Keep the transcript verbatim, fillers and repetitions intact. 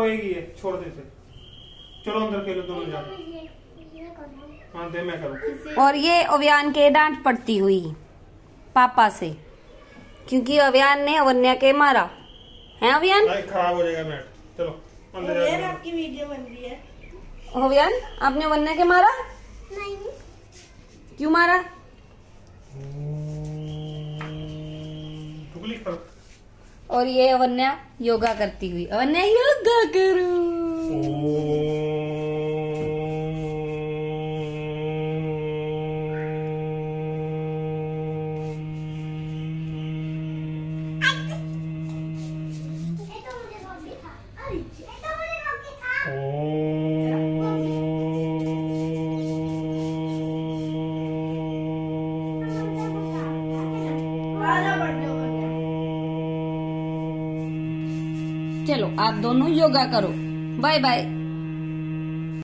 रोएगी ये, छोड़ देते। चलो अंदर खेलो दोनों जाकर। हाँ दे मैं करूँ। और ये ओवियान के डांट पड़ती हुई पापा से क्योंकि ओवियान ने अवन्या के मारा है। ओवियान खराब हो जाएगा मैट। चलो अंदर जाओ। आपकी वीडियो बन रही है। ओवियान आपने अवन्या के मारा? नहीं। क्यों मारा? ठुकली पर। और ये अवन्या योगा करती हुई। अवन्या योगा करूं। चलो आप दोनों योगा करो। Bye bye.